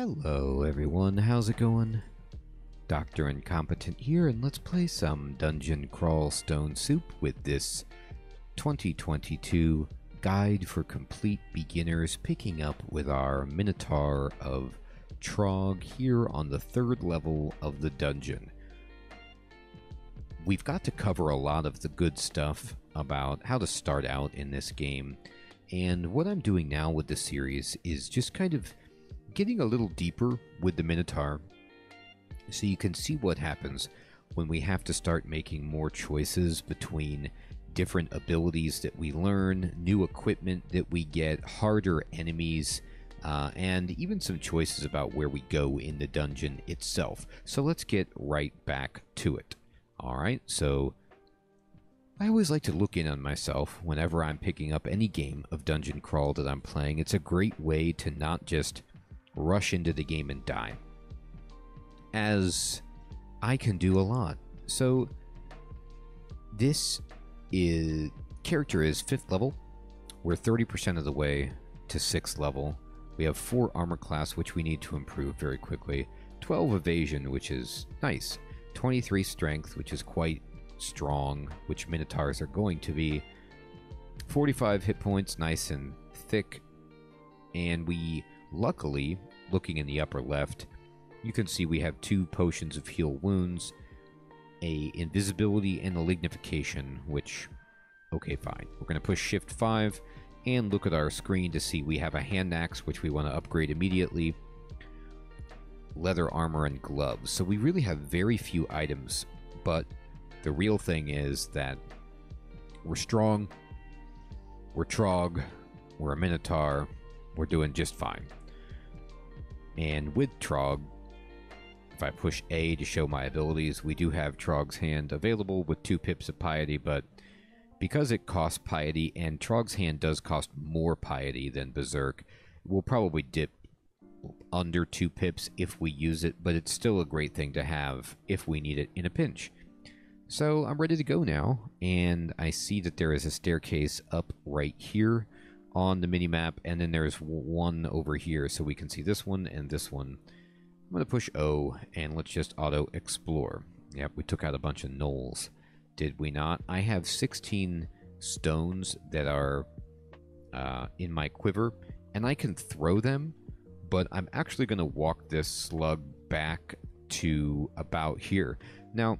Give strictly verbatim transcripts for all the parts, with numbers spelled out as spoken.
Hello everyone, how's it going? Doctor Incompetent here, and let's play some Dungeon Crawl Stone Soup with this twenty twenty-two guide for complete beginners, picking up with our Minotaur of Trog here on the third level of the dungeon. We've got to cover a lot of the good stuff about how to start out in this game, and what I'm doing now with the series is just kind of getting a little deeper with the Minotaur so you can see what happens when we have to start making more choices between different abilities that we learn, new equipment that we get, harder enemies, uh, and even some choices about where we go in the dungeon itself. So let's get right back to it. Alright, so I always like to look in on myself whenever I'm picking up any game of Dungeon Crawl that I'm playing. It's a great way to not just rush into the game and die, as I can do a lot. So this is character is fifth level. We're thirty percent of the way to sixth level. We have four armor class, which we need to improve very quickly, twelve evasion, which is nice, twenty-three strength, which is quite strong, which Minotaurs are going to be, forty-five hit points, nice and thick, and we luckily, looking in the upper left, you can see we have two potions of heal wounds, a invisibility and a lignification, which, okay, fine. We're going to push shift five and look at our screen to see we have a hand axe, which we want to upgrade immediately, leather armor and gloves. So we really have very few items, but the real thing is that we're strong, we're Trog, we're a Minotaur, we're doing just fine. And with Trog, if I push A to show my abilities, we do have Trog's Hand available with two pips of piety, but because it costs piety, and Trog's Hand does cost more piety than Berserk, we'll probably dip under two pips if we use it, but it's still a great thing to have if we need it in a pinch. So I'm ready to go now, and I see that there is a staircase up right here on the minimap, and then there's one over here, so we can see this one and this one. I'm going to push O, and let's just auto-explore. Yep, we took out a bunch of knolls, did we not? I have sixteen stones that are uh, in my quiver, and I can throw them, but I'm actually going to walk this slug back to about here. Now,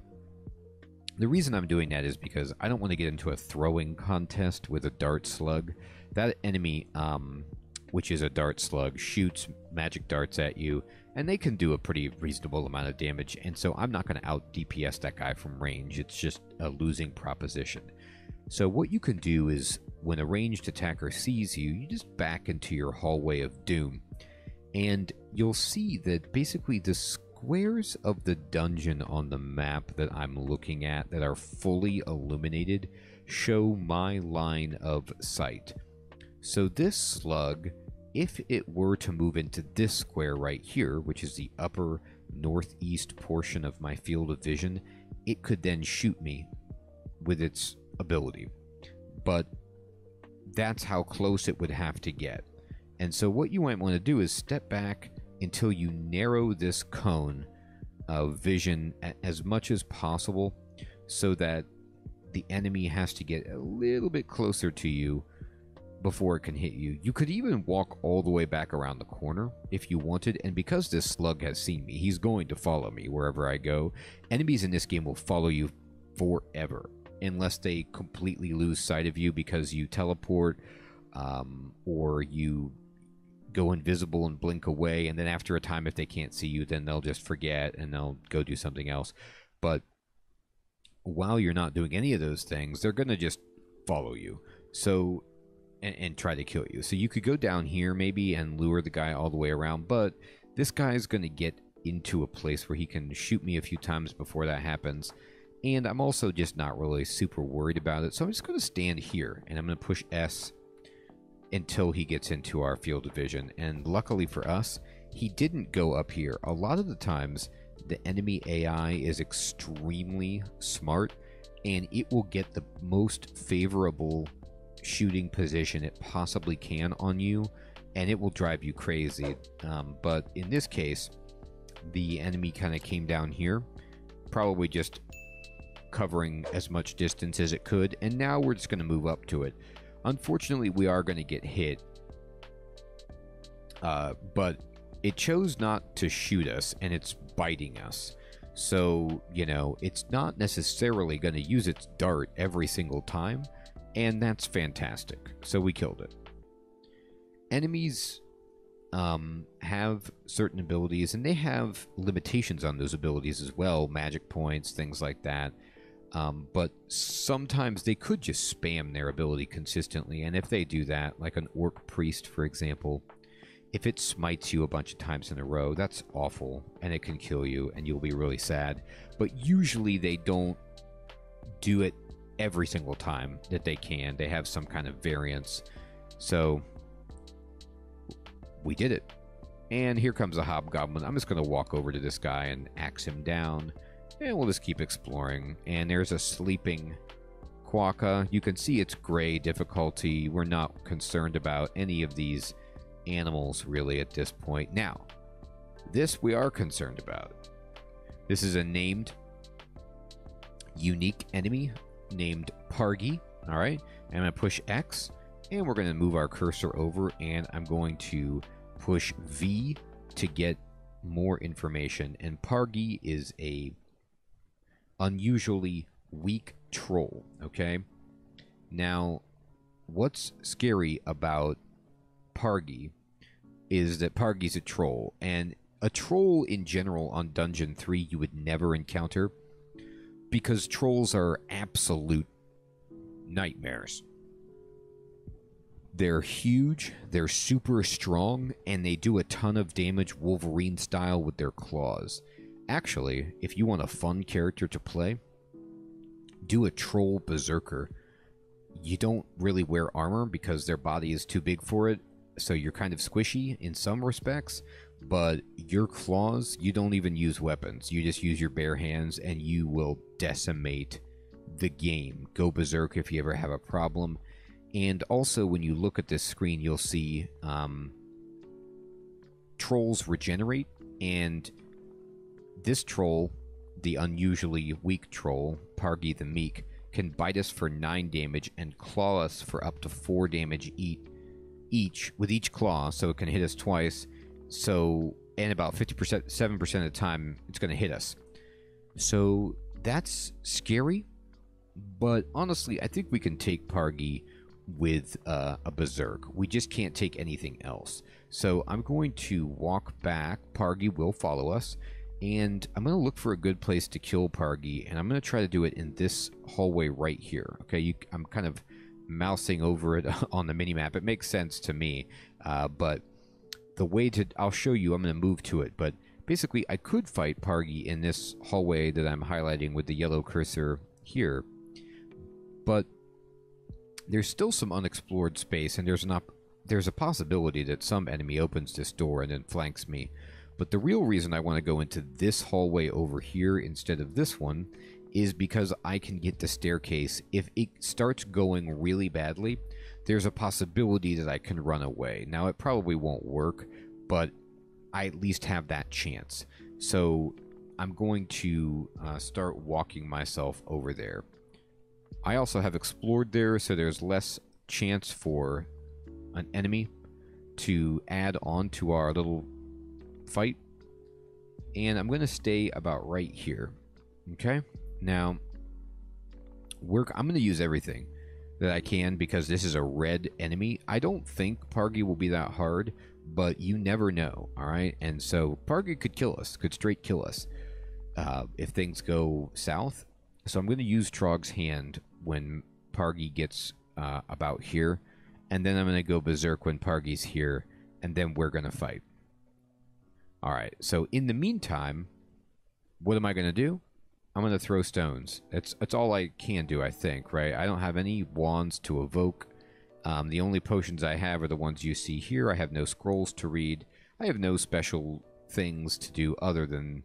the reason I'm doing that is because I don't want to get into a throwing contest with a dart slug. That enemy, um, which is a dart slug, shoots magic darts at you, and they can do a pretty reasonable amount of damage, and so I'm not going to out D P S that guy from range. It's just a losing proposition. So what you can do is, when a ranged attacker sees you, you just back into your hallway of doom, and you'll see that basically the squares of the dungeon on the map that I'm looking at that are fully illuminated show my line of sight. So this slug, if it were to move into this square right here, which is the upper northeast portion of my field of vision, it could then shoot me with its ability. But that's how close it would have to get. And so what you might want to do is step back until you narrow this cone of vision as much as possible so that the enemy has to get a little bit closer to you before it can hit you. You could even walk all the way back around the corner if you wanted, and because this slug has seen me, he's going to follow me wherever I go. Enemies in this game will follow you forever, unless they completely lose sight of you because you teleport, um, or you go invisible and blink away, and then after a time, if they can't see you, then they'll just forget, and they'll go do something else. But while you're not doing any of those things, they're going to just follow you. So And, and try to kill you. So you could go down here maybe and lure the guy all the way around, but this guy is going to get into a place where he can shoot me a few times before that happens, and I'm also just not really super worried about it, so I'm just going to stand here, and I'm going to push S until he gets into our field of vision. And luckily for us, he didn't go up here. A lot of the times, the enemy A I is extremely smart, and it will get the most favorable shooting position it possibly can on you and it will drive you crazy. Um, but in this case, the enemy kind of came down here, probably just covering as much distance as it could, and now we're just going to move up to it. Unfortunately, we are going to get hit, uh, but it chose not to shoot us, and it's biting us. So, you know, it's not necessarily going to use its dart every single time, and that's fantastic. So we killed it. Enemies um, have certain abilities, and they have limitations on those abilities as well, magic points, things like that. Um, but sometimes they could just spam their ability consistently, and if they do that, like an orc priest, for example, if it smites you a bunch of times in a row, that's awful, and it can kill you, and you'll be really sad. But usually they don't do it every single time that they can. They have some kind of variance. So we did it. And here comes a hobgoblin. I'm just going to walk over to this guy and axe him down. And we'll just keep exploring. And there's a sleeping quokka. You can see it's gray difficulty. We're not concerned about any of these animals really at this point. Now, this we are concerned about. This is a named unique enemy named Pargi. All right. I'm going to push X, and we're going to move our cursor over, and I'm going to push V to get more information. And Pargi is a unusually weak troll, okay? Now, what's scary about Pargi is that Pargi's a troll, and a troll in general on Dungeon three you would never encounter, because trolls are absolute nightmares. They're huge, they're super strong, and they do a ton of damage Wolverine style with their claws. Actually, if you want a fun character to play, do a troll berserker. You don't really wear armor because their body is too big for it, so you're kind of squishy in some respects, but your claws, you don't even use weapons. You just use your bare hands, and you will decimate the game. Go berserk if you ever have a problem. And also, when you look at this screen, you'll see um, trolls regenerate, and this troll, the unusually weak troll, Pargi the Meek, can bite us for nine damage and claw us for up to four damage each, each with each claw, so it can hit us twice. So, and about fifty percent, seven percent of the time, it's going to hit us. So that's scary, but honestly, I think we can take Pargi with uh, a berserk. We just can't take anything else. So I'm going to walk back. Pargi will follow us. And I'm going to look for a good place to kill Pargi, and I'm going to try to do it in this hallway right here. Okay, you, I'm kind of mousing over it on the minimap. It makes sense to me, uh, but the way to... I'll show you. I'm going to move to it, but basically I could fight Pargi in this hallway that I'm highlighting with the yellow cursor here, but there's still some unexplored space, and there's, an op there's a possibility that some enemy opens this door and then flanks me. But the real reason I want to go into this hallway over here instead of this one is because I can get the staircase. If it starts going really badly, there's a possibility that I can run away. Now, it probably won't work, but I at least have that chance. So I'm going to uh, start walking myself over there. I also have explored there, so there's less chance for an enemy to add on to our little fight, and I'm going to stay about right here. Okay, now work. I'm going to use everything that I can because this is a red enemy. I don't think Pargi will be that hard, but you never know. All right, and so Pargi could kill us, could straight kill us uh, if things go south. So I'm going to use Trog's hand when Pargi gets uh, about here, and then I'm going to go berserk when Pargi's here, and then we're going to fight. Alright, so in the meantime, what am I going to do? I'm going to throw stones. That's, that's all I can do, I think, right? I don't have any wands to evoke. Um, the only potions I have are the ones you see here. I have no scrolls to read. I have no special things to do other than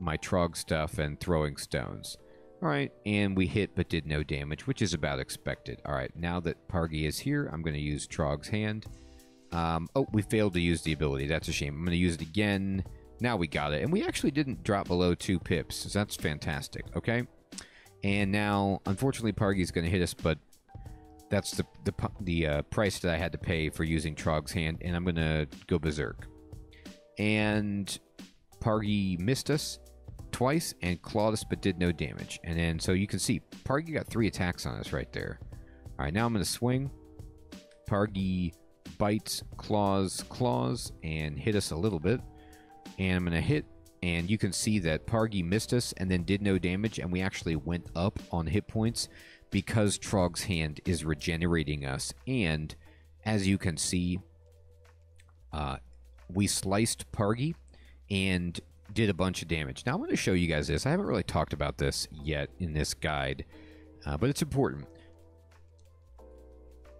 my Trog stuff and throwing stones. Alright, and we hit but did no damage, which is about expected. Alright, now that Pargi is here, I'm going to use Trog's hand. Um, oh, we failed to use the ability. That's a shame. I'm going to use it again. Now we got it. And we actually didn't drop below two pips, so that's fantastic. Okay? And now, unfortunately, Pargi's going to hit us, but that's the, the, the uh, price that I had to pay for using Trog's hand, and I'm going to go berserk. And Pargi missed us twice and clawed us, but did no damage. And then, so you can see, Pargi got three attacks on us right there. All right, now I'm going to swing. Pargi bites, claws, claws, and hit us a little bit. And I'm going to hit, and you can see that Pargi missed us and then did no damage, and we actually went up on hit points because Trog's hand is regenerating us. And as you can see, uh, we sliced Pargi and did a bunch of damage. Now I'm going to show you guys this. I haven't really talked about this yet in this guide, uh, but it's important.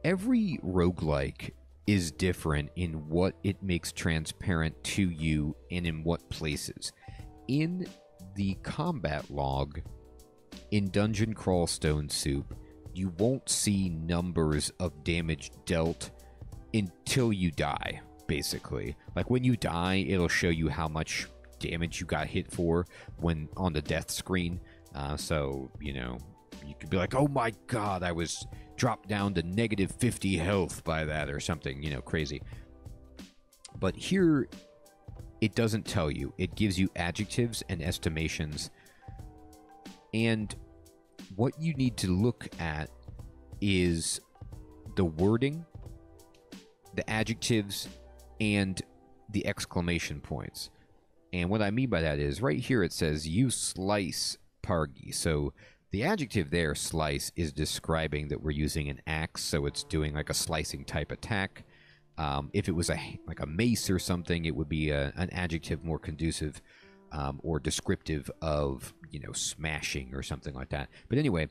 Every roguelike is different in what it makes transparent to you and in what places. In the combat log in Dungeon Crawl Stone Soup, you won't see numbers of damage dealt until you die, basically. Like when you die, it'll show you how much damage you got hit for when on the death screen. Uh, so, you know, you could be like, oh my god, I was dropped down to negative fifty health by that or something, you know, crazy. But here, it doesn't tell you. It gives you adjectives and estimations. And what you need to look at is the wording, the adjectives, and the exclamation points. And what I mean by that is, right here it says, you slice Pargi. So the adjective there, slice, is describing that we're using an axe, so it's doing like a slicing type attack. Um, if it was a, like a mace or something, it would be a, an adjective more conducive um, or descriptive of, you know, smashing or something like that. But anyway,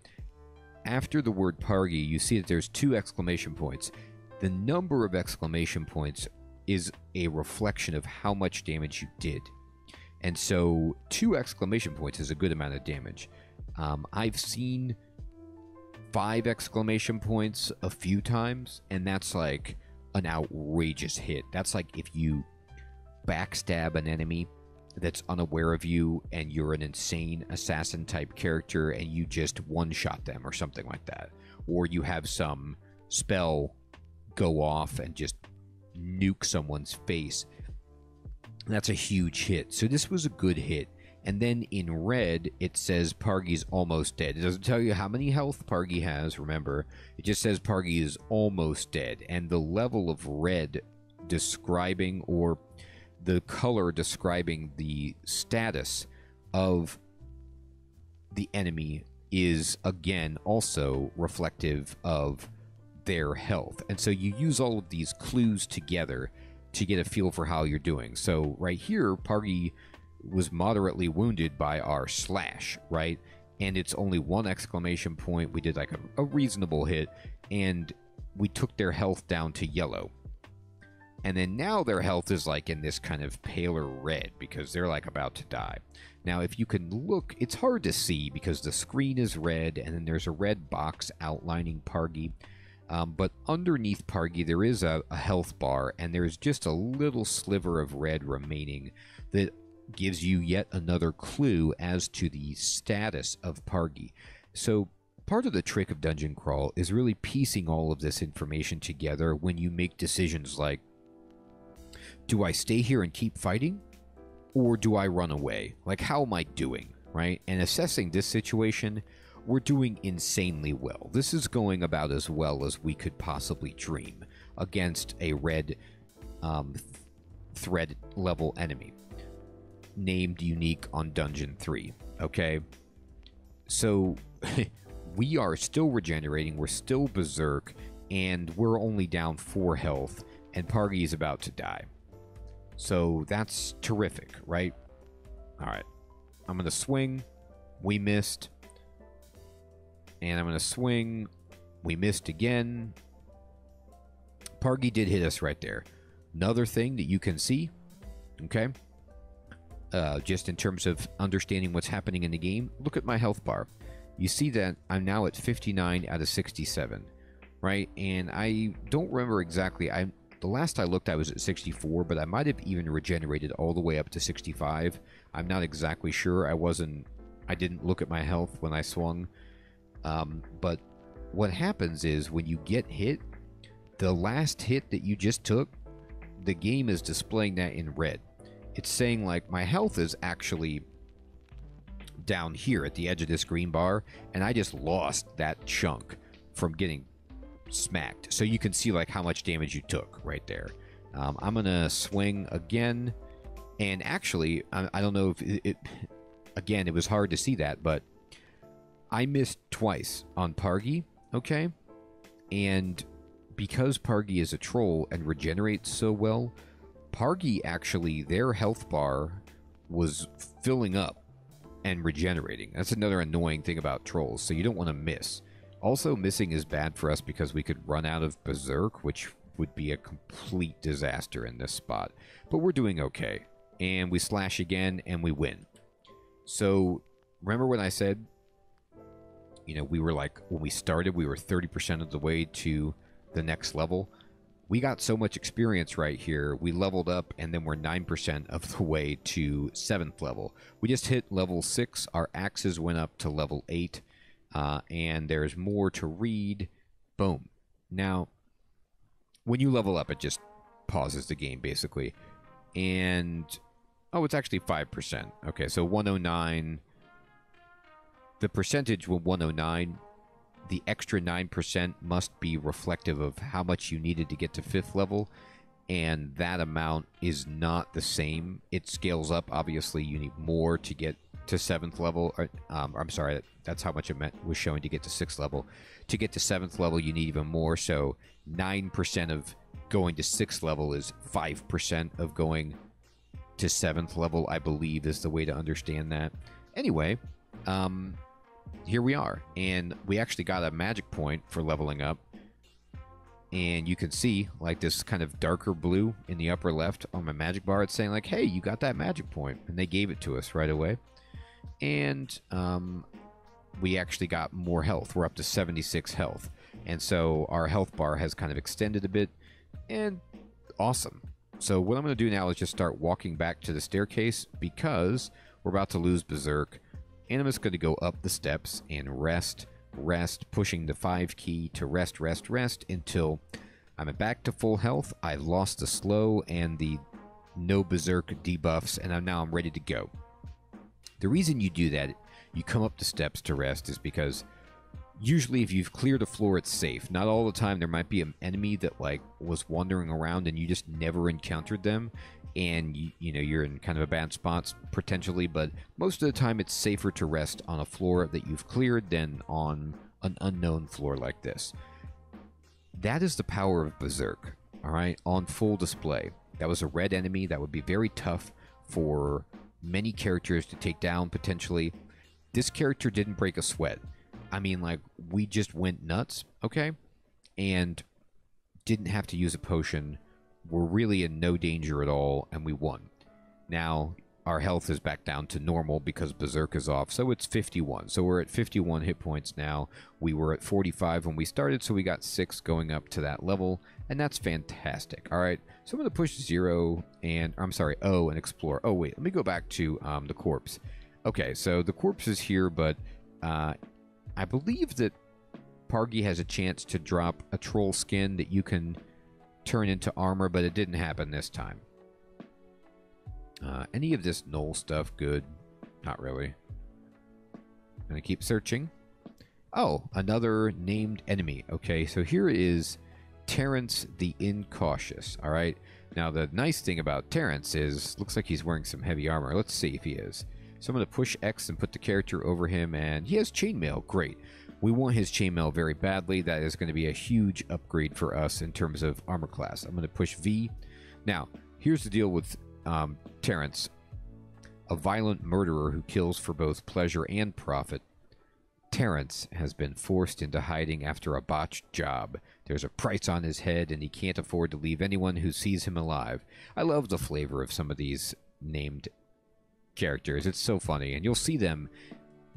after the word Pargi, you see that there's two exclamation points. The number of exclamation points is a reflection of how much damage you did. And so two exclamation points is a good amount of damage. Um, I've seen five exclamation points a few times, and that's like an outrageous hit. That's like if you backstab an enemy that's unaware of you and you're an insane assassin type character and you just one-shot them or something like that. Or you have some spell go off and just nuke someone's face. That's a huge hit. So this was a good hit. And then in red, it says Pargi's almost dead. It doesn't tell you how many health Pargi has, remember. It just says Pargi is almost dead. And the level of red describing, or the color describing the status of the enemy, is, again, also reflective of their health. And so you use all of these clues together to get a feel for how you're doing. So right here, Pargi was moderately wounded by our slash, right? And it's only one exclamation point. We did like a, a reasonable hit, and we took their health down to yellow. And then now their health is like in this kind of paler red because they're like about to die. Now, if you can look, it's hard to see because the screen is red, and then there's a red box outlining Pargi. Um, but underneath Pargi, there is a, a health bar, and there's just a little sliver of red remaining that gives you yet another clue as to the status of Pargi. So part of the trick of Dungeon Crawl is really piecing all of this information together when you make decisions like, do I stay here and keep fighting, or do I run away? Like, how am I doing, right? And assessing this situation, we're doing insanely well. This is going about as well as we could possibly dream against a red um, th thread level enemy named unique on Dungeon three, okay? So, we are still regenerating, we're still berserk, and we're only down four health, and Pargi is about to die. So, that's terrific, right? Alright. I'm gonna swing. We missed. And I'm gonna swing. We missed again. Pargi did hit us right there. Another thing that you can see, okay? Uh, just in terms of understanding what's happening in the game, look at my health bar. You see that I'm now at fifty-nine out of sixty-seven, right? And I don't remember exactly. I The last I looked, I was at sixty-four, but I might have even regenerated all the way up to sixty-five. I'm not exactly sure. I wasn't... I didn't look at my health when I swung. Um, but what happens is when you get hit, the last hit that you just took, the game is displaying that in red. It's saying, like, my health is actually down here at the edge of this green bar, and I just lost that chunk from getting smacked. So you can see, like, how much damage you took right there. Um, I'm going to swing again, and actually, I, I don't know if it, it... Again, it was hard to see that, but I missed twice on Pargi, okay? And because Pargi is a troll and regenerates so well, Pargi actually, their health bar was filling up and regenerating. That's another annoying thing about trolls, so you don't want to miss. Also, missing is bad for us because we could run out of Berserk, which would be a complete disaster in this spot. But we're doing okay. And we slash again, and we win. So, remember when I said, you know, we were like, when we started, we were thirty percent of the way to the next level? We got so much experience right here. We leveled up, and then we're nine percent of the way to seventh level. We just hit level six. Our axes went up to level eight. Uh, and there's more to read. Boom. Now, when you level up, it just pauses the game, basically. And, oh, it's actually five percent. Okay, so one oh nine. The percentage with one oh nine, the extra nine percent must be reflective of how much you needed to get to fifth level. And that amount is not the same. It scales up, obviously. You need more to get to seventh level. Or, um, I'm sorry, that's how much it meant, was showing to get to sixth level. To get to seventh level, you need even more. So nine percent of going to sixth level is five percent of going to seventh level, I believe, is the way to understand that. Anyway, um, here we are. And we actually got a magic point for leveling up. And you can see, like, this kind of darker blue in the upper left on my magic bar. It's saying, like, hey, you got that magic point. And they gave it to us right away. And um, we actually got more health. We're up to seventy-six health. And so our health bar has kind of extended a bit. And awesome. So what I'm going to do now is just start walking back to the staircase because we're about to lose Berserk. And I'm just going to go up the steps and rest, rest, pushing the five key to rest, rest, rest until I'm back to full health. I lost the slow and the no Berserk debuffs, and I'm, now I'm ready to go. The reason you do that, you come up the steps to rest, is because usually if you've cleared a floor, it's safe. Not all the time. There might be an enemy that, like, was wandering around and you just never encountered them. And, you, you know, you're in kind of a bad spot, potentially. But most of the time, it's safer to rest on a floor that you've cleared than on an unknown floor like this. That is the power of Berserk, all right, on full display. That was a red enemy. That would be very tough for many characters to take down, potentially. This character didn't break a sweat. I mean, like, we just went nuts, okay? And didn't have to use a potion. We're really in no danger at all, and we won. Now, our health is back down to normal because Berserk is off, so it's fifty-one. So we're at fifty-one hit points now. We were at forty-five when we started, so we got six going up to that level, and that's fantastic. All right, so I'm going to push zero and, I'm sorry, O and explore. Oh, wait, let me go back to um, the corpse. Okay, so the corpse is here, but... Uh, I believe that Pargi has a chance to drop a troll skin that you can turn into armor, but it didn't happen this time. Uh, any of this gnoll stuff good? Not really. I'm going to keep searching. Oh, another named enemy. Okay, so here is Terence the Incautious. All right. Now, the nice thing about Terence is, looks like he's wearing some heavy armor. Let's see if he is. So I'm going to push X and put the character over him, and he has chainmail. Great. We want his chainmail very badly. That is going to be a huge upgrade for us in terms of armor class. I'm going to push V. Now, here's the deal with um, Terence, a violent murderer who kills for both pleasure and profit. Terence has been forced into hiding after a botched job. There's a price on his head, and he can't afford to leave anyone who sees him alive. I love the flavor of some of these named characters. It's so funny, and you'll see them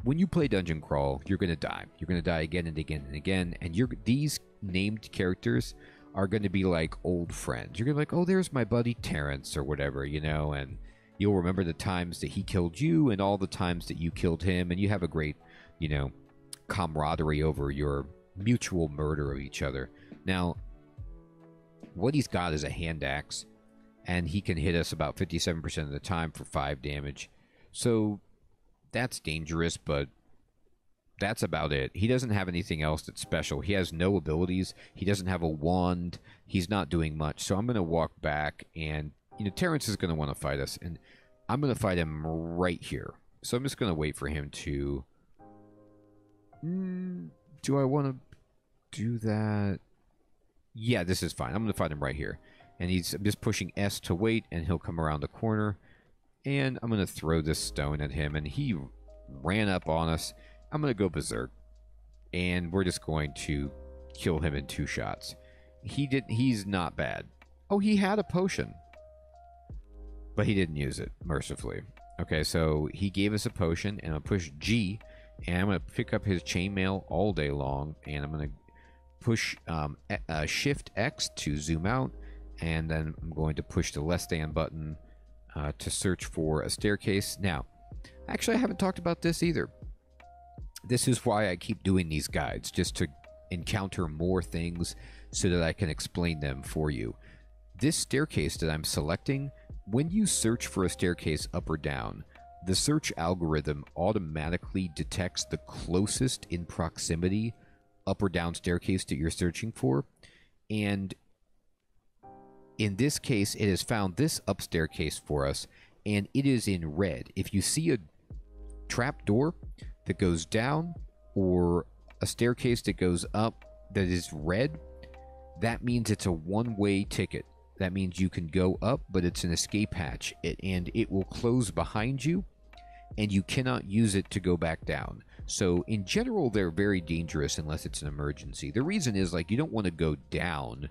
when you play Dungeon Crawl. You're gonna die. You're gonna die again and again and again. And you're, these named characters are going to be like old friends. You're going to be like, oh, there's my buddy Terence or whatever, you know, and you'll remember the times that he killed you and all the times that you killed him, and you have a great, you know, camaraderie over your mutual murder of each other. Now, what he's got is a hand axe, and he can hit us about fifty-seven percent of the time for five damage. So that's dangerous, but that's about it. He doesn't have anything else that's special. He has no abilities. He doesn't have a wand. He's not doing much. So I'm going to walk back, and, you know, Terence is going to want to fight us, and I'm going to fight him right here. So I'm just going to wait for him to... Mm, do I want to do that? Yeah, this is fine. I'm going to fight him right here. And he's just pushing S to wait, and he'll come around the corner. And I'm going to throw this stone at him, and he ran up on us. I'm going to go berserk, and we're just going to kill him in two shots. He did. He's not bad. Oh, he had a potion, but he didn't use it, mercifully. Okay, so he gave us a potion, and I'll push G, and I'm going to pick up his chainmail all day long, and I'm going to push um, uh, Shift X to zoom out, and then I'm going to push the less than button uh, to search for a staircase. Now, actually, I haven't talked about this either. This is why I keep doing these guides, just to encounter more things so that I can explain them for you. This staircase that I'm selecting, when you search for a staircase up or down, the search algorithm automatically detects the closest in proximity up or down staircase that you're searching for. And in this case, it has found this up staircase for us, and it is in red. If you see a trap door that goes down or a staircase that goes up that is red, that means it's a one-way ticket. That means you can go up, but it's an escape hatch, it, and it will close behind you, and you cannot use it to go back down. So in general, they're very dangerous unless it's an emergency. The reason is, like, you don't want to go down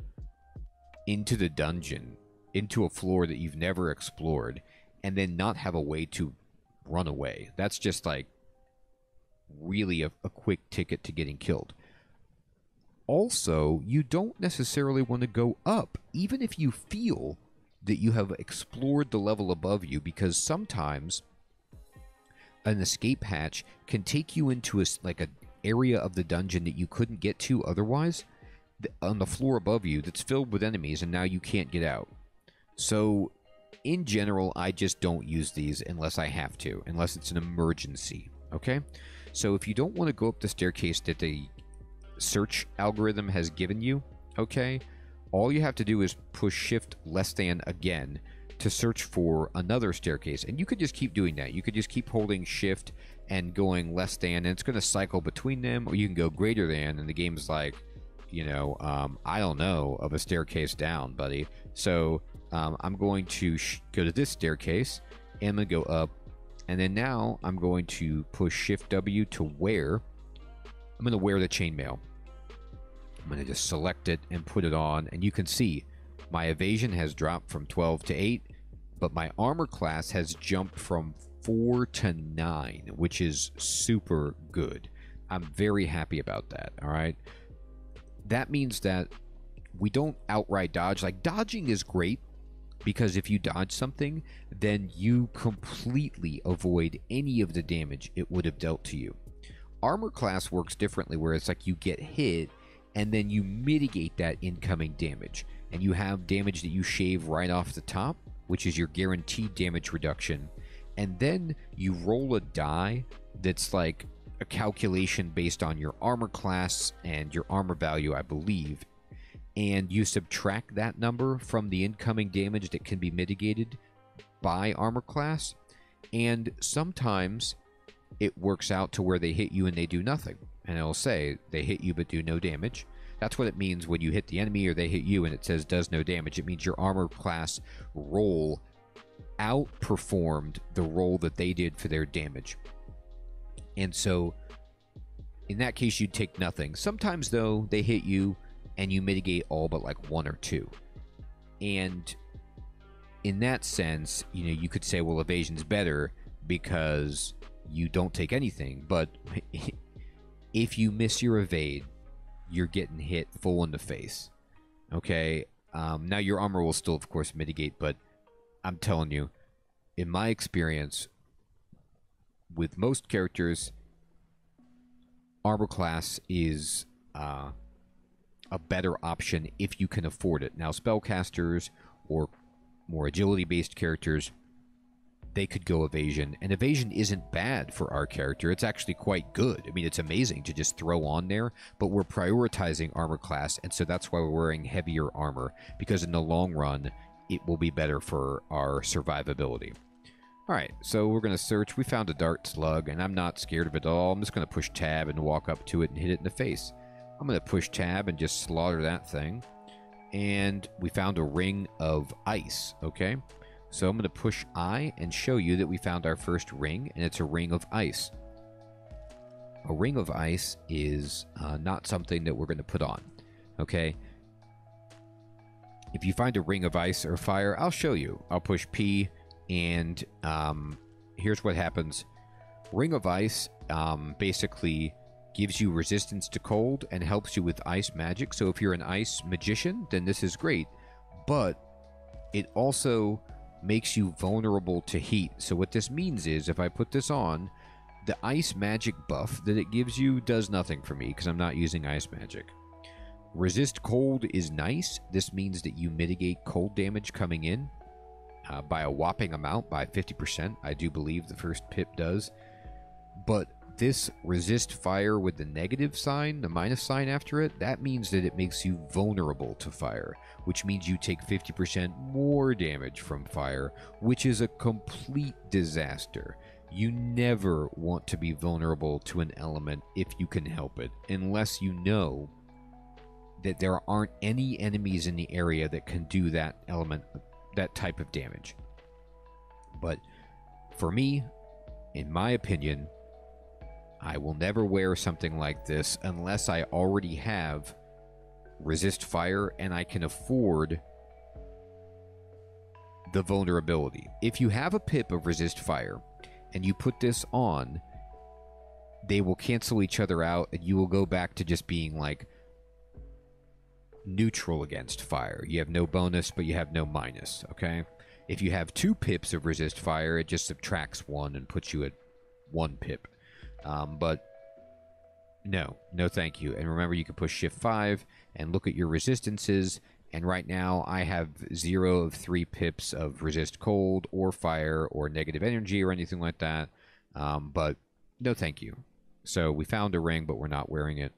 into the dungeon, into a floor that you've never explored, and then not have a way to run away. That's just like really a, a quick ticket to getting killed. Also, you don't necessarily want to go up, even if you feel that you have explored the level above you, because sometimes an escape hatch can take you into a, like an area of the dungeon that you couldn't get to otherwise on the floor above you that's filled with enemies, and now you can't get out. So in general, I just don't use these unless I have to, unless it's an emergency. Okay, so if you don't want to go up the staircase that the search algorithm has given you, okay, all you have to do is push shift less than again to search for another staircase. And you could just keep doing that. You could just keep holding shift and going less than, and it's going to cycle between them, or you can go greater than, and the game's like, you know, um, I don't know of a staircase down, buddy. So um, I'm going to sh go to this staircase, and I'm going to go up. And then now I'm going to push Shift W to wear. I'm going to wear the chainmail. I'm going to just select it and put it on. And you can see my evasion has dropped from twelve to eight, but my armor class has jumped from four to nine, which is super good. I'm very happy about that. All right. That means that we don't outright dodge. Like, dodging is great, because if you dodge something, then you completely avoid any of the damage it would have dealt to you. Armor class works differently, where it's like you get hit and then you mitigate that incoming damage, and you have damage that you shave right off the top, which is your guaranteed damage reduction, and then you roll a die that's like a calculation based on your armor class and your armor value, I believe, and you subtract that number from the incoming damage that can be mitigated by armor class, and sometimes it works out to where they hit you and they do nothing, and it'll say they hit you but do no damage. That's what it means when you hit the enemy or they hit you and it says does no damage. It means your armor class roll outperformed the roll that they did for their damage, and so in that case you take nothing. Sometimes though they hit you and you mitigate all but like one or two. And in that sense, you know, you could say, well, evasion's better because you don't take anything. But if you miss your evade, you're getting hit full in the face. Okay. Um, now, your armor will still, of course, mitigate, but I'm telling you, in my experience, with most characters, armor class is uh, a better option if you can afford it. Now, spellcasters or more agility-based characters, they could go evasion, and evasion isn't bad for our character. It's actually quite good. I mean, it's amazing to just throw on there, but we're prioritizing armor class, and so that's why we're wearing heavier armor, because in the long run, it will be better for our survivability. All right, so we're going to search. We found a dart slug, and I'm not scared of it at all. I'm just going to push tab and walk up to it and hit it in the face. I'm going to push tab and just slaughter that thing. And we found a ring of ice, okay? So I'm going to push I and show you that we found our first ring, and it's a ring of ice. A ring of ice is uh, not something that we're going to put on, okay? If you find a ring of ice or fire, I'll show you. I'll push P, and um, here's what happens. Ring of ice um, basically gives you resistance to cold and helps you with ice magic. So if you're an ice magician, then this is great, but it also makes you vulnerable to heat. So what this means is, if I put this on, the ice magic buff that it gives you does nothing for me because I'm not using ice magic. Resist cold is nice. This means that you mitigate cold damage coming in uh, by a whopping amount, by fifty percent. I do believe the first pip does. But this resist fire with the negative sign, the minus sign after it, that means that it makes you vulnerable to fire, which means you take fifty percent more damage from fire, which is a complete disaster. You never want to be vulnerable to an element if you can help it, unless you know that there aren't any enemies in the area that can do that element, that type of damage. But for me, in my opinion, I will never wear something like this unless I already have resist fire and I can afford the vulnerability. If you have a pip of resist fire and you put this on, they will cancel each other out and you will go back to just being like neutral against fire. You have no bonus, but you have no minus, okay? If you have two pips of resist fire, it just subtracts one and puts you at one pip. Um, but no, no thank you. And remember, you can push shift five and look at your resistances. And right now, I have zero of three pips of resist cold or fire or negative energy or anything like that. Um, but no thank you. So we found a ring, but we're not wearing it.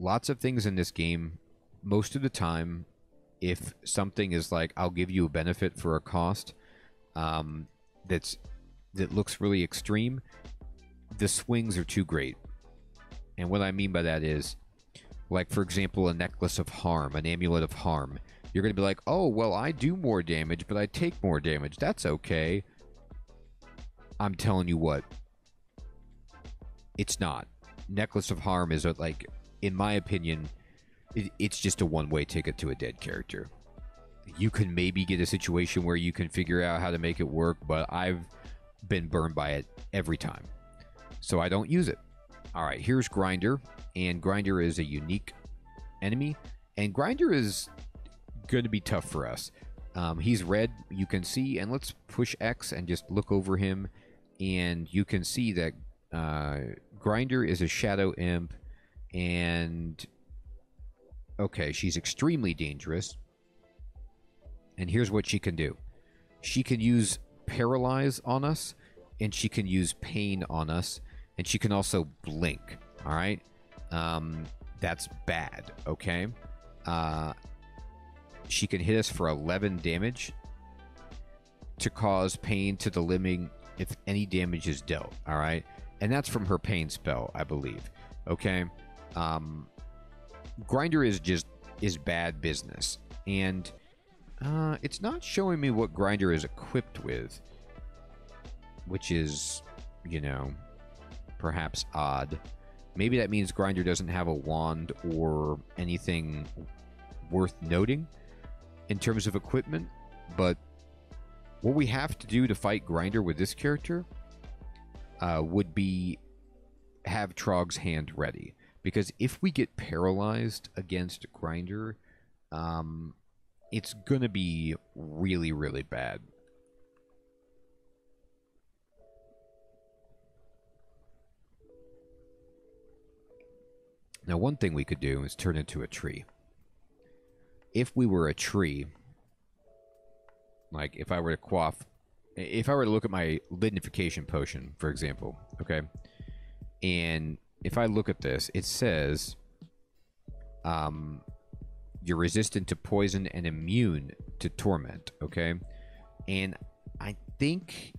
Lots of things in this game, most of the time, if something is like, I'll give you a benefit for a cost, um, that's, that looks really extreme, the swings are too great. And what I mean by that is, like, for example, a necklace of harm, an amulet of harm. You're going to be like, oh, well, I do more damage, but I take more damage. That's okay. I'm telling you what, it's not. Necklace of harm is like, in my opinion, it, it's just a one-way ticket to a dead character. You can maybe get a situation where you can figure out how to make it work, but I've been burned by it every time, so I don't use it. All right, here's Grinder, and Grinder is a unique enemy, and Grinder is going to be tough for us. Um, he's red, you can see, and let's push X and just look over him, and you can see that uh, Grinder is a shadow imp, and okay, she's extremely dangerous. And here's what she can do. She can use Paralyze on us, and she can use Pain on us, and she can also Blink, all right? Um, that's bad, okay? Uh, she can hit us for eleven damage to cause pain to the living if any damage is dealt, all right? And that's from her Pain spell, I believe, okay? Um, Grinder is just is bad business, and Uh, it's not showing me what Grinder is equipped with, which is, you know, perhaps odd. Maybe that means Grinder doesn't have a wand or anything worth noting in terms of equipment, but what we have to do to fight Grinder with this character uh, would be have Trog's hand ready. Because if we get paralyzed against Grinder, um, it's going to be really, really bad. Now, one thing we could do is turn into a tree. If we were a tree, like if I were to quaff, if I were to look at my lignification potion, for example, okay, and if I look at this, it says um, you're resistant to poison and immune to torment, okay? And I think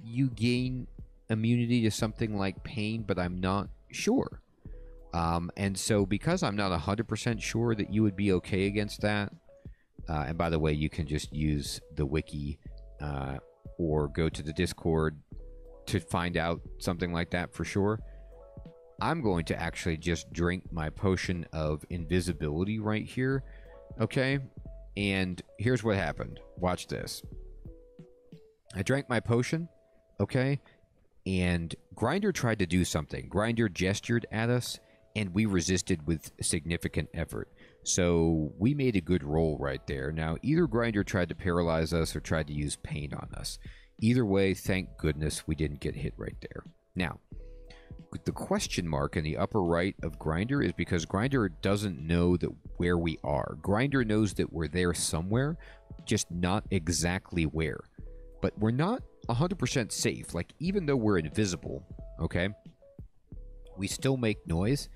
you gain immunity to something like pain, but I'm not sure. Um, and so because I'm not one hundred percent sure that you would be okay against that, uh, and by the way, you can just use the wiki uh, or go to the Discord to find out something like that for sure. I'm going to actually just drink my potion of invisibility right here, okay? And here's what happened. Watch this. I drank my potion, okay? And Grinder tried to do something. Grinder gestured at us, and we resisted with significant effort. So we made a good roll right there. Now, either Grinder tried to paralyze us or tried to use pain on us. Either way, thank goodness we didn't get hit right there. Now, the question mark in the upper right of Grinder is because Grinder doesn't know that where we are. Grinder knows that we're there somewhere, just not exactly where. But we're not one hundred percent safe. Like, even though we're invisible, okay, we still make noise,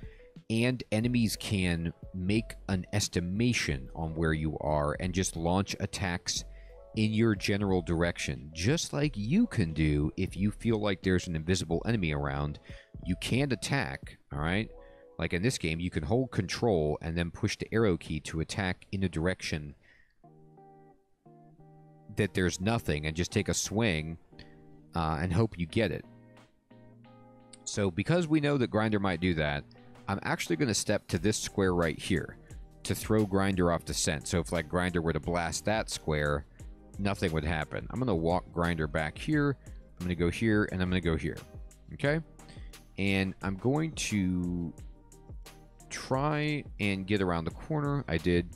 and enemies can make an estimation on where you are and just launch attacks in your general direction, just like you can do if you feel like there's an invisible enemy around. You can attack, all right? Like in this game, you can hold control and then push the arrow key to attack in a direction that there's nothing and just take a swing uh, and hope you get it. So because we know that Grinder might do that, I'm actually going to step to this square right here to throw Grinder off the scent. So if like Grinder were to blast that square, nothing would happen. I'm going to walk Grinder back here. I'm going to go here, and I'm going to go here. Okay? And I'm going to try and get around the corner. I did.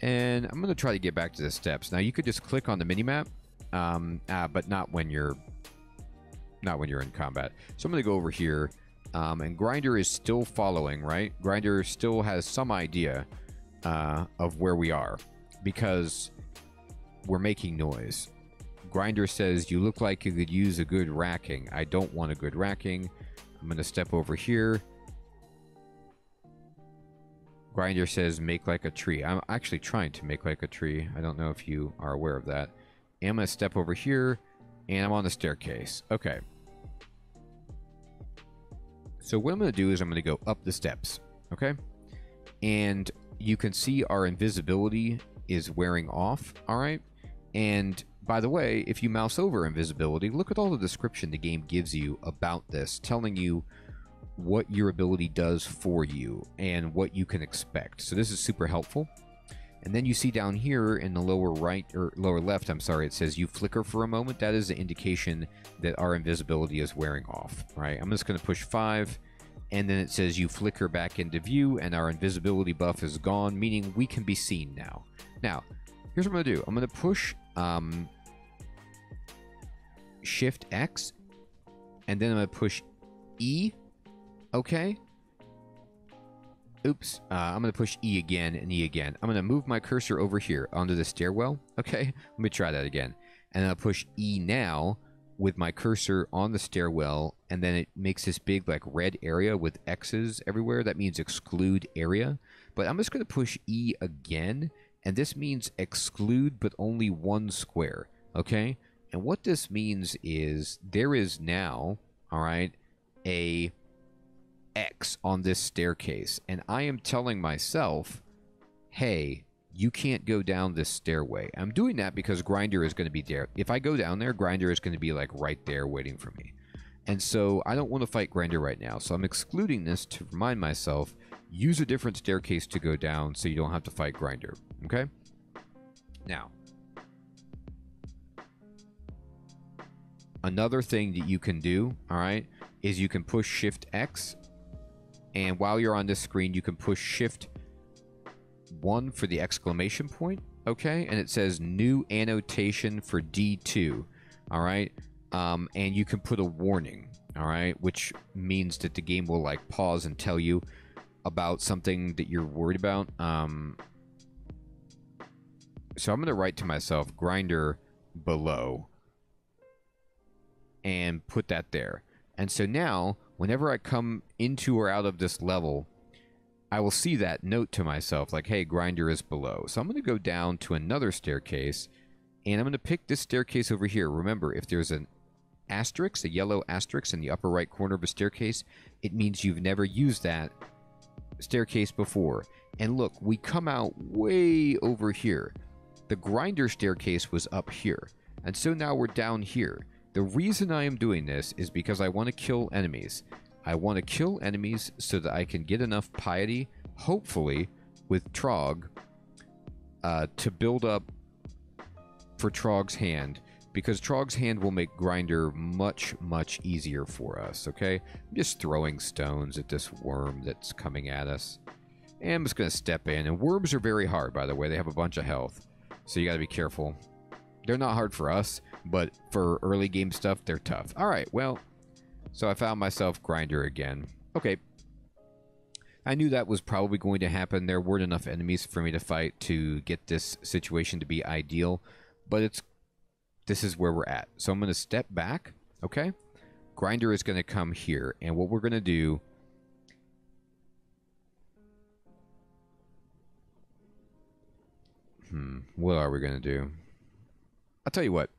And I'm going to try to get back to the steps. Now, you could just click on the minimap, um, uh, but not when you're not when you're in combat. So I'm going to go over here, um, and Grinder is still following, right? Grinder still has some idea uh, of where we are because we're making noise. Grinder says, you look like you could use a good racking. I don't want a good racking. I'm going to step over here. Grinder says, make like a tree. I'm actually trying to make like a tree. I don't know if you are aware of that. And I'm going to step over here, and I'm on the staircase. Okay. So what I'm going to do is I'm going to go up the steps, okay? And you can see our invisibility is wearing off, all right? And by the way, if you mouse over invisibility, look at all the description the game gives you about this, telling you what your ability does for you and what you can expect. So this is super helpful. And then you see down here in the lower right or lower left, I'm sorry, it says you flicker for a moment. That is an indication that our invisibility is wearing off, right? I'm just going to push five, and then it says you flicker back into view and our invisibility buff is gone, meaning we can be seen now. Now, here's what I'm going to do. I'm going to push um, Shift X, and then I'm going to push E. Okay. Oops. Uh, I'm going to push E again and E again. I'm going to move my cursor over here onto the stairwell. Okay. Let me try that again. And I'll push E now with my cursor on the stairwell. And then it makes this big like red area with X's everywhere. That means exclude area. But I'm just going to push E again. And this means exclude, but only one square. Okay. And what this means is there is now, all right, a X on this staircase, and I am telling myself, hey, you can't go down this stairway. I'm doing that because Grinder is going to be there. If I go down there, Grinder is going to be like right there waiting for me, and so I don't want to fight Grinder right now. So I'm excluding this to remind myself, use a different staircase to go down so you don't have to fight Grinder. Okay, now another thing that you can do, all right, is you can push Shift X And while you're on this screen, you can push shift one for the exclamation point. Okay, and it says new annotation for D two. All right, um, and you can put a warning. All right, which means that the game will like pause and tell you about something that you're worried about. Um, so I'm going to write to myself Grinder below and put that there. And so now, whenever I come into or out of this level, I will see that note to myself, like, hey, Grinder is below. So I'm going to go down to another staircase, and I'm going to pick this staircase over here. Remember, if there's an asterisk, a yellow asterisk in the upper right corner of a staircase, it means you've never used that staircase before. And look, we come out way over here. The Grinder staircase was up here, and so now we're down here. The reason I am doing this is because I want to kill enemies. I want to kill enemies so that I can get enough piety, hopefully, with Trog, uh, to build up for Trog's hand, because Trog's hand will make Grinder much, much easier for us, okay? I'm just throwing stones at this worm that's coming at us. And I'm just going to step in. And worms are very hard, by the way. They have a bunch of health, so you got to be careful. They're not hard for us, but for early game stuff, they're tough. All right, well... so I found myself Grinder again. Okay. I knew that was probably going to happen. There weren't enough enemies for me to fight to get this situation to be ideal. But it's this is where we're at. So I'm going to step back. Okay. Grinder is going to come here. And what we're going to do... Hmm. What are we going to do? I'll tell you what.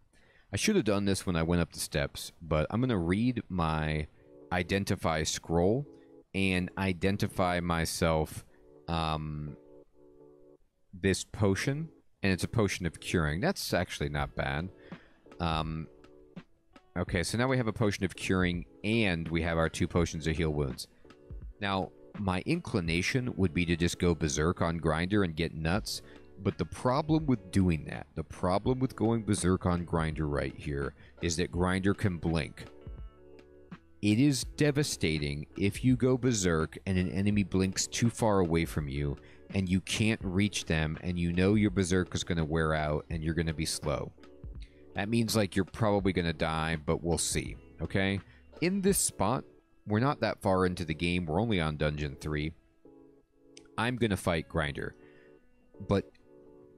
I should have done this when I went up the steps, but I'm going to read my identify scroll and identify myself um, this potion, and it's a potion of curing. That's actually not bad. Um, okay, so now we have a potion of curing, and we have our two potions of heal wounds. Now, my inclination would be to just go berserk on Grinder and get nuts. But the problem with doing that, the problem with going berserk on Grinder right here, is that Grinder can blink. It is devastating if you go berserk and an enemy blinks too far away from you and you can't reach them and you know your berserk is going to wear out and you're going to be slow. That means like you're probably going to die, but we'll see, okay? In this spot, we're not that far into the game. We're only on Dungeon three. I'm going to fight Grinder. But...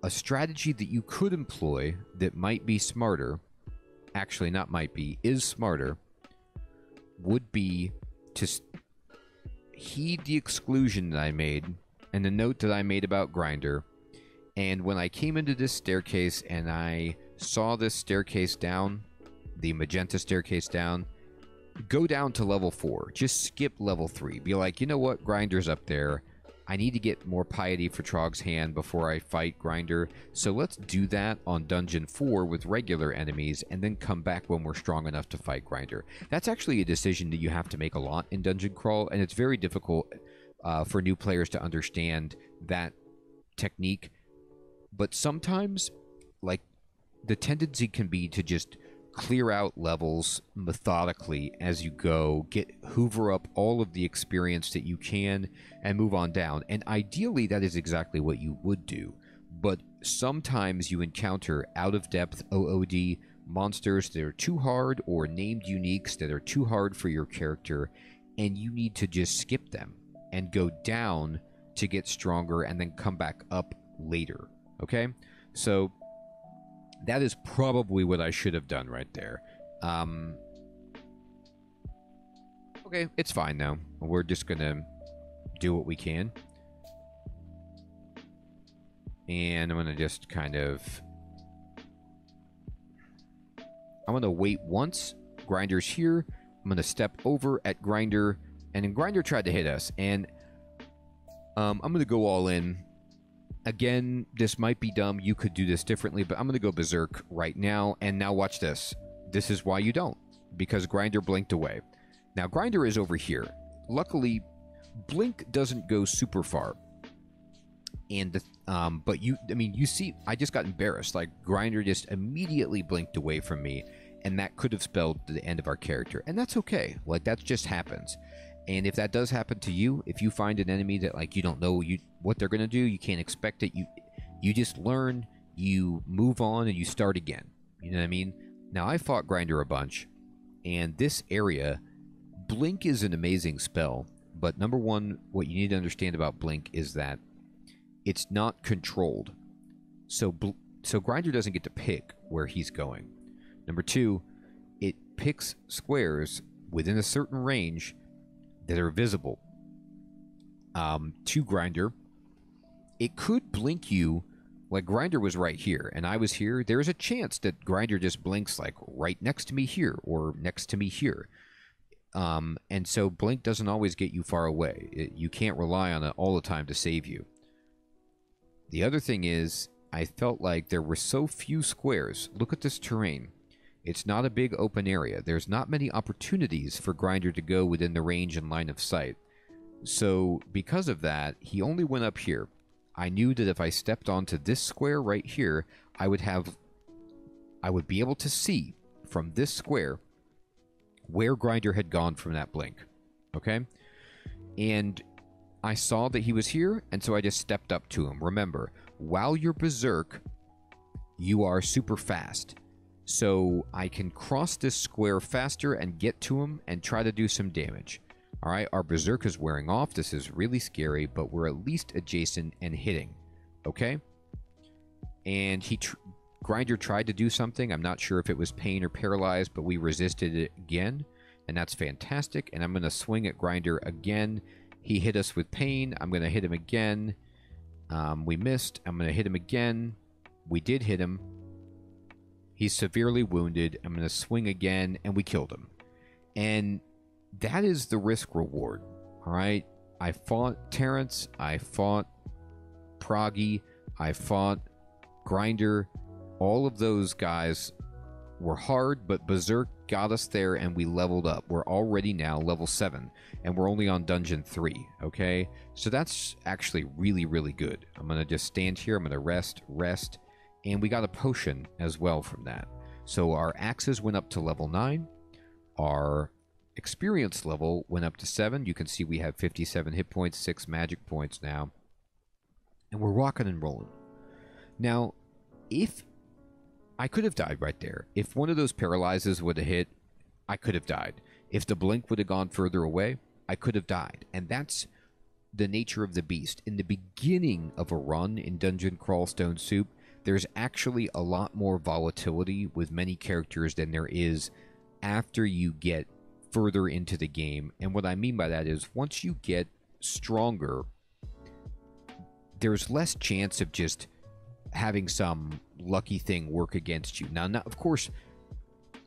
a strategy that you could employ that might be smarter, actually not might be, is smarter, would be to heed the exclusion that I made and the note that I made about Grinder. And when I came into this staircase and I saw this staircase down, the magenta staircase down, go down to level four. Just skip level three. Be like, you know what? Grinder's up there. I need to get more piety for Trog's hand before I fight Grinder, so let's do that on Dungeon four with regular enemies and then come back when we're strong enough to fight Grinder. That's actually a decision that you have to make a lot in Dungeon Crawl, and it's very difficult uh, for new players to understand that technique. But sometimes, like, the tendency can be to just clear out levels methodically as you go, get hoover up all of the experience that you can and move on down. And ideally that is exactly what you would do. But sometimes you encounter out of depth O O D monsters that are too hard or named uniques that are too hard for your character, and you need to just skip them and go down to get stronger and then come back up later. Okay? So that is probably what I should have done right there. Um, okay, it's fine now. We're just going to do what we can. And I'm going to just kind of... I'm going to wait once. Grinder's here. I'm going to step over at Grinder. And then Grinder tried to hit us. And um, I'm going to go all in. Again, this might be dumb. You could do this differently, but I'm going to go berserk right now. And now watch this. This is why you don't, because Grinder blinked away. Now, Grinder is over here. Luckily, blink doesn't go super far. And, um, but you, I mean, you see, I just got embarrassed. Like, Grinder just immediately blinked away from me, and that could have spelled the end of our character. And that's okay. Like, that just happens. And if that does happen to you, if you find an enemy that like you don't know you what they're gonna do, you can't expect it, you you just learn, you move on, and you start again. You know what I mean? Now, I fought Grinder a bunch, and this area, Blink is an amazing spell, but number one, what you need to understand about Blink is that it's not controlled. So, so Grinder doesn't get to pick where he's going. Number two, it picks squares within a certain range that are visible um, to Grinder. It could blink you, like Grinder was right here, and I was here. There's a chance that Grinder just blinks like right next to me here or next to me here. Um, and so Blink doesn't always get you far away. It, you can't rely on it all the time to save you. The other thing is, I felt like there were so few squares. Look at this terrain. It's not a big open area. There's not many opportunities for Grinder to go within the range and line of sight. So because of that, he only went up here. I knew that if I stepped onto this square right here, I would have, I would be able to see from this square where Grinder had gone from that blink. Okay? And I saw that he was here, and so I just stepped up to him. Remember, while you're berserk, you are super fast. So I can cross this square faster and get to him and try to do some damage. All right, our berserk is wearing off. This is really scary, but we're at least adjacent and hitting. Okay? And he tr Grinder tried to do something. I'm not sure if it was pain or paralyzed, but we resisted it again, and that's fantastic. And I'm going to swing at Grinder again. He hit us with pain. I'm going to hit him again. Um, we missed. I'm going to hit him again. We did hit him. He's severely wounded. I'm going to swing again, and we killed him. And that is the risk-reward, all right? I fought Terence. I fought Pargi. I fought Grinder. All of those guys were hard, but Berserk got us there, and we leveled up. We're already now level seven, and we're only on Dungeon three, okay? So that's actually really, really good. I'm going to just stand here. I'm going to rest, rest, and we got a potion as well from that. So our axes went up to level nine. Our experience level went up to seven. You can see we have fifty-seven hit points, six magic points now. And we're rocking and rolling. Now, if I could have died right there. If one of those paralyzes would have hit, I could have died. If the blink would have gone further away, I could have died. And that's the nature of the beast. In the beginning of a run in Dungeon Crawl Stone Soup, there's actually a lot more volatility with many characters than there is after you get further into the game. And what I mean by that is once you get stronger, there's less chance of just having some lucky thing work against you. Now, not, of course,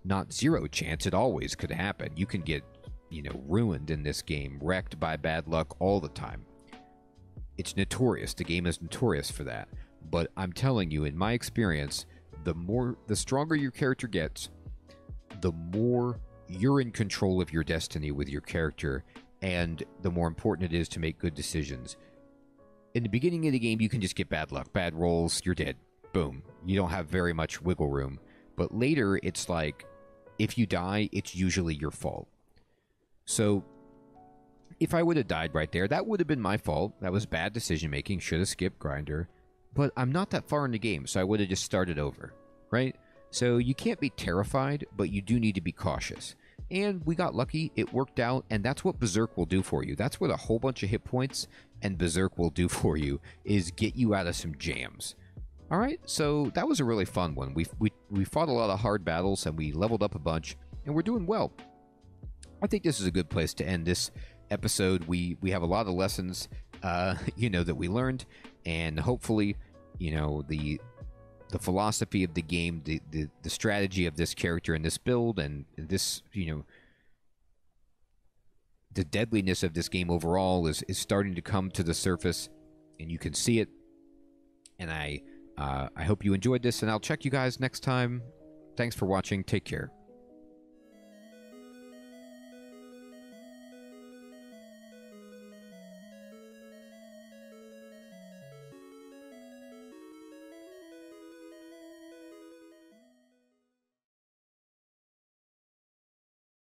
not zero chance. It always could happen. You can get, you know, ruined in this game, wrecked by bad luck all the time. It's notorious. The game is notorious for that. But I'm telling you, in my experience, the more, the stronger your character gets, the more you're in control of your destiny with your character, and the more important it is to make good decisions. In the beginning of the game, you can just get bad luck, bad rolls, you're dead. Boom. You don't have very much wiggle room. But later, it's like, if you die, it's usually your fault. So, if I would have died right there, that would have been my fault. That was bad decision-making, should have skipped Grinder. But I'm not that far in the game, so I would have just started over, right? So you can't be terrified, but you do need to be cautious. And we got lucky, it worked out, and that's what Berserk will do for you. That's what a whole bunch of hit points and Berserk will do for you, is get you out of some jams. All right, so that was a really fun one. We, we, we fought a lot of hard battles, and we leveled up a bunch, and we're doing well. I think this is a good place to end this episode. We, we have a lot of lessons, uh, you know, that we learned, and hopefully, you know, the the philosophy of the game, the, the, the strategy of this character and this build and this, you know, the deadliness of this game overall is, is starting to come to the surface, and you can see it. And I, uh, I hope you enjoyed this, and I'll check you guys next time. Thanks for watching. Take care.